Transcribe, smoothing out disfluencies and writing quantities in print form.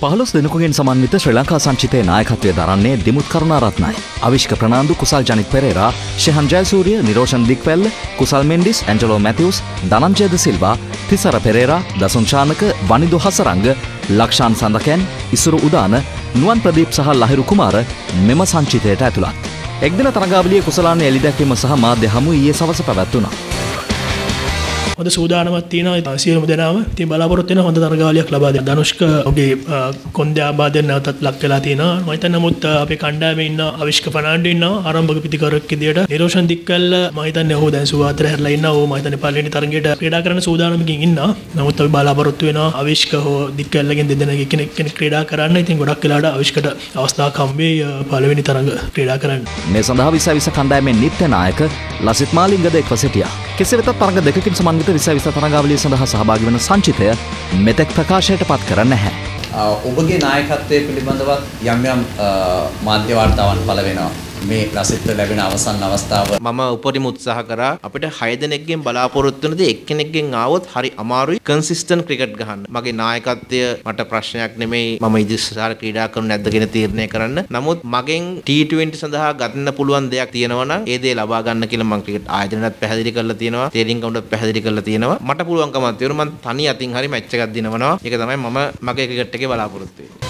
15 දිනකගෙන් සමන්විත ශ්‍රී ලංකා සංචිතයේ නායකත්වයේ දරන්නේ දිමුත් කරුණාරත්නයි. අවිෂ්ක ප්‍රනාන්දු, කුසල් ජනිත් පෙරේරා, ශෙහන් ජයසූරිය, නිරෝෂන් දික්වැල්ල, කුසල් මෙන්ඩිස්, ඇන්ජලෝ මැතිව්ස්, දනන්ජය ද සිල්වා, තිසර පෙරේරා, දසුන් ශානක, වනිදු හසරංග, ලක්ෂාන් සඳකන්, ඉසුරු උදාන, නුවන් ප්‍රදීප් සහ ලහිරු කුමාර මෙම සංචිතයට ඇතුළත්. එක්දින තරගාවලියේ කුසලාන එළිදැක්වීම සහ මාධ්‍ය හමු ඊයේ සවස පැවැත්වුණා. Pada Sudan amat tina, sihir muda nama, ti balapor tina honda targalia klaba de. Danushka oke kondya abade na tat lakela tina, maita namut ape kanda me inna Avishka Fernando inna aram bagpiti karak kideda. Niroshan Dickwella maita neho dan suwa terhela inna o maita Nepalini tarangeda. Kreda karana Sudan am king inna, namut ape balapor tuena Avishka ho Dickwella gen dena kene kreda karana ithing godak kelada Avishka da avastha kambe palweni taranga kreda karan. Me sandaha 2020 kanda me nitya nayaka Lasit Malingada ekvasetiya. Kese vetat taranga dekakin samanvita විශේෂ තරගාවලිය සඳහා සහභාගී වෙන සංචිතය මෙතෙක් ප්‍රකාශයට පත් කර නැහැ. ඔබගේ නායකත්වයේ පිළිබඳවත් යම් යම් මාධ්‍ය වාර්තාවන් පළ වෙනවා. මේ ප්‍රසිද්ධ ලැබෙන අවසන් අවස්ථාව මම උපරිම උත්සාහ කරා අපිට 6 දෙනෙක්ගෙන් බලාපොරොත්තු වෙනදී එක්කෙනෙක්ගෙන් ආවොත් හරි අමාරුයි කන්සිස්ටන්ට් ක්‍රිකට් ගහන්න. මගේ නායකත්වය මට ප්‍රශ්නයක් නෙමෙයි. මම ඉදිරිසාර ක්‍රීඩා කරනු නැද්ද කියන තීරණය කරන්න. නමුත් මගෙන් T20 සඳහා ගන්න පුළුවන් දෙයක් තියෙනවා නම් ඒ දේ ලබා ගන්න කියලා මම ක්‍රිකට් ආයතනයටත් පැහැදිලි කරලා තියෙනවා. ට්‍රේඩින් කවුන්ටත් පැහැදිලි කරලා තියෙනවා. මට පුළුවන්කමක් තියෙනවා. මම තනි අතින් හරි මැච් එකක් දිනවනවා. ඒක තමයි මම මගේ ක්‍රිකට් එකේ බලාපොරොත්තු වෙන්නේ.